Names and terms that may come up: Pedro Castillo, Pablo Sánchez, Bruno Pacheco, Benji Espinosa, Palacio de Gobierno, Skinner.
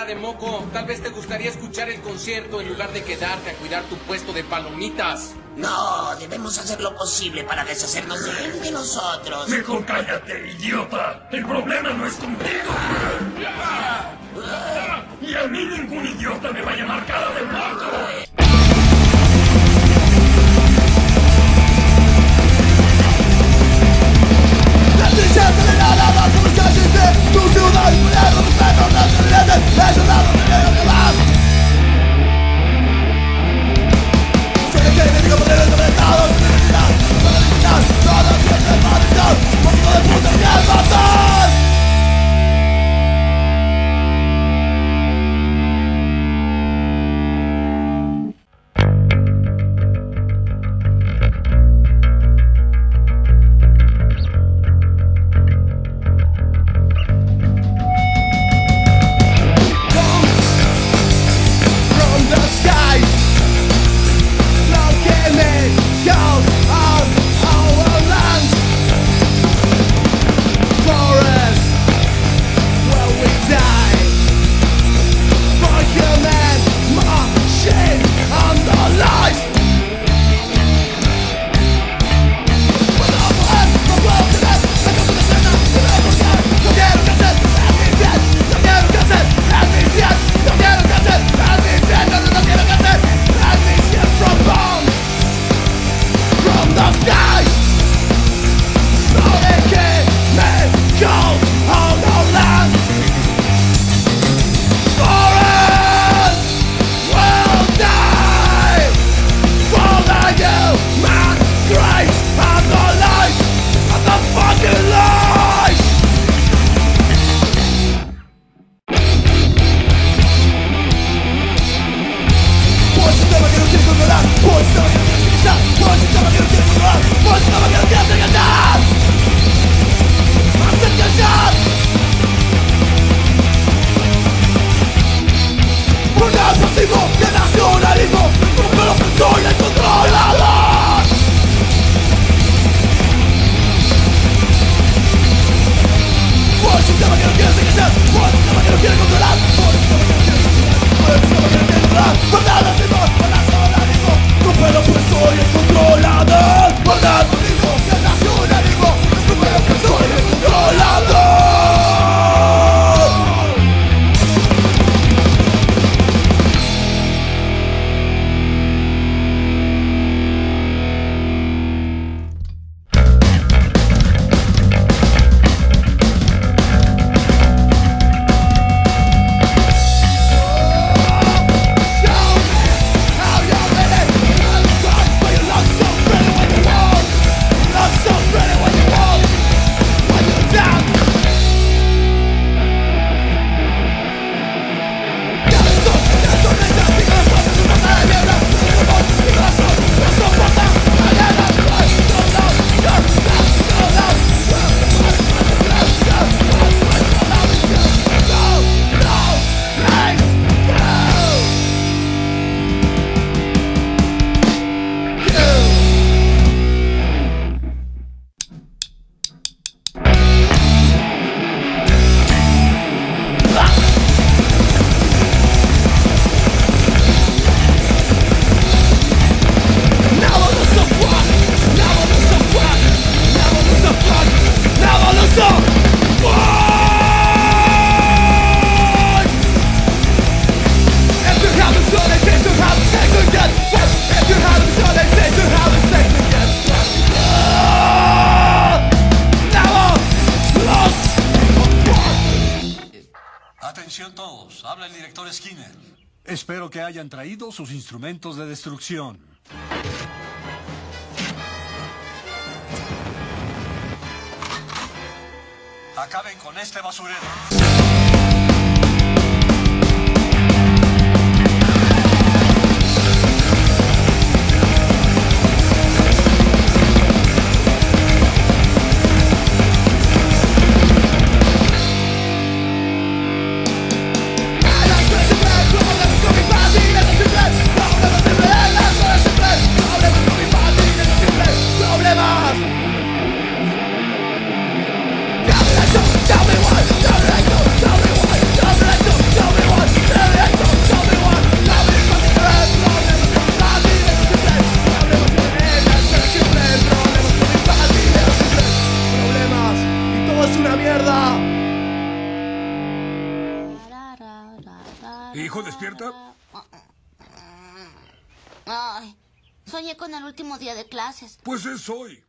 cara de moco, tal vez te gustaría escuchar el concierto en lugar de quedarte a cuidar tu puesto de palomitas. No, debemos hacer lo posible para deshacernos de él y de nosotros. Mejor cállate, idiota. El problema no es contigo. Y a mí ningún idiota me va a llamar cara de moco. Atención todos, habla el director Skinner. Espero que hayan traído sus instrumentos de destrucción. Acaben con este basurero. Tell me why. ¿Hijo, despierta? Ay, soñé con el último día de clases. Pues es hoy.